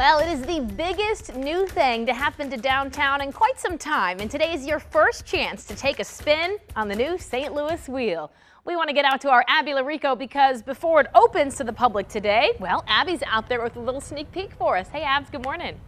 Well, it is the biggest new thing to happen to downtown in quite some time, and today is your first chance to take a spin on the new St. Louis Wheel. We want to get out to our Abby Llorico because before it opens to the public today, well, Abby's out there with a little sneak peek for us. Hey, Abs, good morning.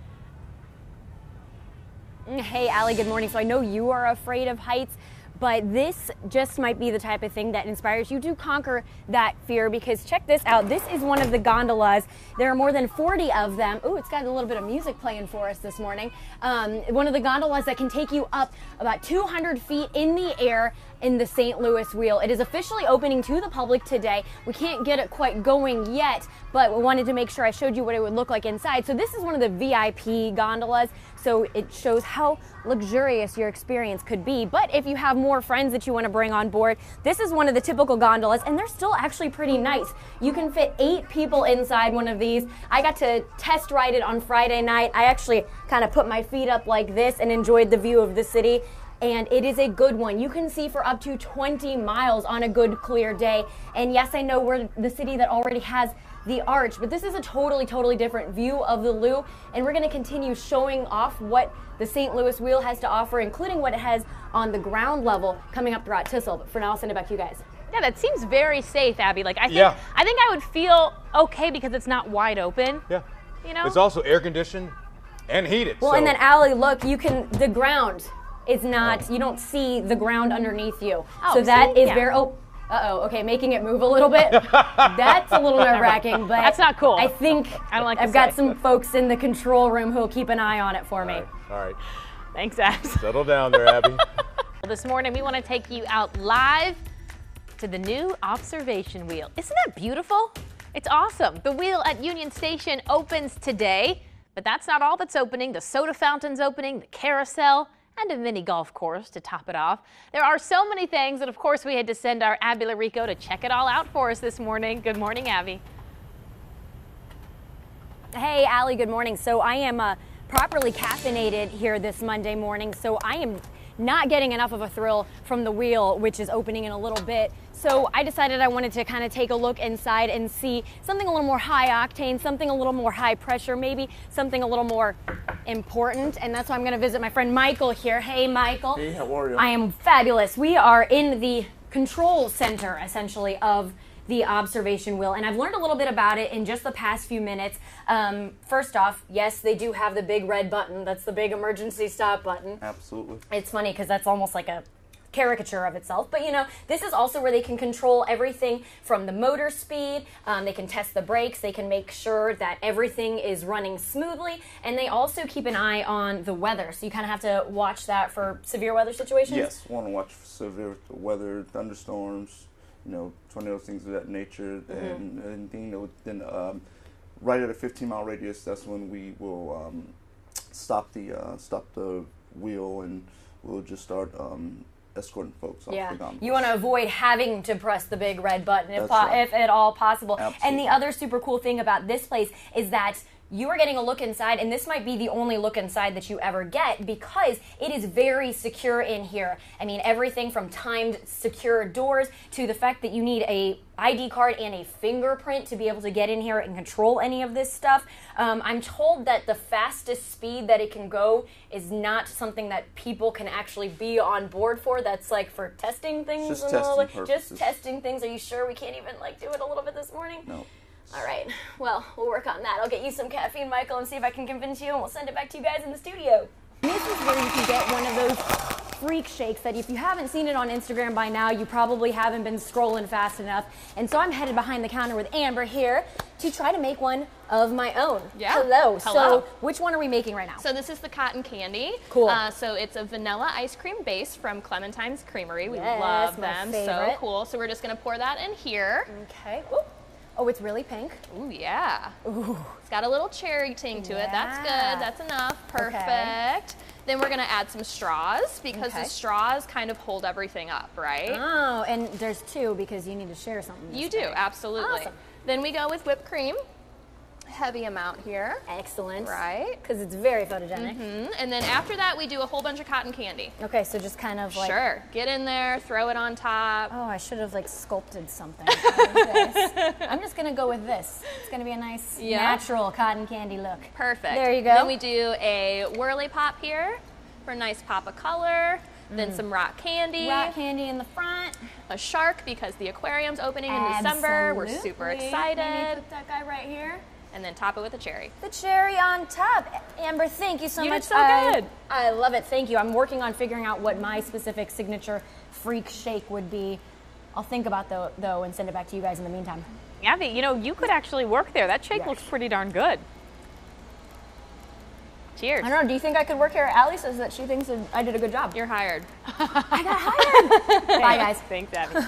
Hey, Allie, good morning. So I know you are afraid of heights, but this just might be the type of thing that inspires you to conquer that fear, because check this out. This is one of the gondolas. There are more than 40 of them. Ooh, it's got a little bit of music playing for us this morning. One of the gondolas that can take you up about 200 feet in the air in the St. Louis Wheel. It is officially opening to the public today. We can't get it quite going yet, but we wanted to make sure I showed you what it would look like inside. So this is one of the VIP gondolas, so it shows how luxurious your experience could be. But if you have more friends that you want to bring on board, this is one of the typical gondolas, and they're still actually pretty nice. You can fit 8 people inside one of these. I got to test ride it on Friday night. I actually kind of put my feet up like this and enjoyed the view of the city, and it is a good one. You can see for up to 20 miles on a good clear day. And yes, I know we're the city that already has the arch, but this is a totally different view of the Lou, and we're going to continue showing off what the St. Louis Wheel has to offer, including what it has on the ground level coming up throughout Thistle. But for now, I'll send it back to you guys. Yeah, that seems very safe, Abby. Like, I think I would feel okay because it's not wide open. Yeah, you know, it's also air conditioned and heated. Well, so. And then Allie, look, you can the ground is not. You don't see the ground underneath you, oh, so that see? Is yeah. very. Oh, okay, making it move a little bit. That's a little nerve-wracking, but that's not cool. I think I don't like I've got some folks in the control room who'll keep an eye on it for me. All right. Thanks, Abby. Settle down there, Abby. This morning, we want to take you out live to the new observation wheel. Isn't that beautiful? It's awesome. The wheel at Union Station opens today, but that's not all that's opening. The soda fountain's opening, the carousel, and a mini golf course to top it off. There are so many things that, of course, we had to send our Abby Llorico to check it all out for us this morning. Good morning, Abby. Hey, Allie, good morning. So I am properly caffeinated here this Monday morning, so I am not getting enough of a thrill from the wheel, which is opening in a little bit. So I decided I wanted to kind of take a look inside and see something a little more high octane, something a little more high pressure, maybe something a little more important. And that's why I'm going to visit my friend Michael here. Hey, Michael. Hey, how are you? I am fabulous. We are in the control center, essentially, of the observation wheel, and I've learned a little bit about it in just the past few minutes. First off, yes, they do have the big red button. That's the big emergency stop button. Absolutely. It's funny because that's almost like a caricature of itself, but you know, this is also where they can control everything from the motor speed. They can test the brakes, they can make sure that everything is running smoothly, and they also keep an eye on the weather, so you kind of have to watch that for severe weather situations. Yes, want to watch for severe weather, thunderstorms, you know, tornadoes, things of that nature, and anything that would then, right at a 15-mile radius, that's when we will stop the wheel, and we'll just start escorting folks off the gondolas. You want to avoid having to press the big red button if at all possible. Absolutely. And the other super cool thing about this place is that you are getting a look inside, and this might be the only look inside that you ever get, because it is very secure in here. I mean, everything from timed secure doors to the fact that you need a ID card and a fingerprint to be able to get in here and control any of this stuff. I'm told that the fastest speed that it can go is not something that people can actually be on board for. That's like for testing things. Just testing things. Are you sure we can't even like do it a little bit this morning? No. All right, well, we'll work on that. I'll get you some caffeine, Michael, and see if I can convince you, and we'll send it back to you guys in the studio. This is where you can get one of those freak shakes that if you haven't seen it on Instagram by now, you probably haven't been scrolling fast enough. And so I'm headed behind the counter with Amber here to try to make one of my own. Yeah. Hello. So which one are we making right now? So this is the cotton candy. Cool. So it's a vanilla ice cream base from Clementine's Creamery. We love them. So cool. So we're just going to pour that in here. Okay. Ooh. Oh, it's really pink. Ooh, yeah. Ooh. It's got a little cherry ting to it. That's good. That's enough. Perfect. Okay. Then we're going to add some straws, because the straws kind of hold everything up, right? Oh, and there's two because you need to share something. You do, absolutely. Awesome. Then we go with whipped cream. heavy amount here. Excellent. Right? Because it's very photogenic. Mm-hmm. And then after that, we do a whole bunch of cotton candy. Okay, so just kind of like... Sure. Get in there, throw it on top. Oh, I should have like sculpted something. I'm just going to go with this. It's going to be a nice natural cotton candy look. Perfect. There you go. Then we do a whirly pop here for a nice pop of color. Then some rock candy. Rock candy in the front. A shark because the aquarium's opening in December. We're super excited. Maybe put that guy right here. And then top it with a cherry. The cherry on top. Amber, thank you so much. You did so good. I love it. Thank you. I'm working on figuring out what my specific signature freak shake would be. I'll think about that, though, and send it back to you guys in the meantime. Abby, you know, you could actually work there. That shake looks pretty darn good. Cheers. I don't know, do you think I could work here? Allie says that she thinks I did a good job. You're hired. I got hired. Bye, guys. Thanks, Abby.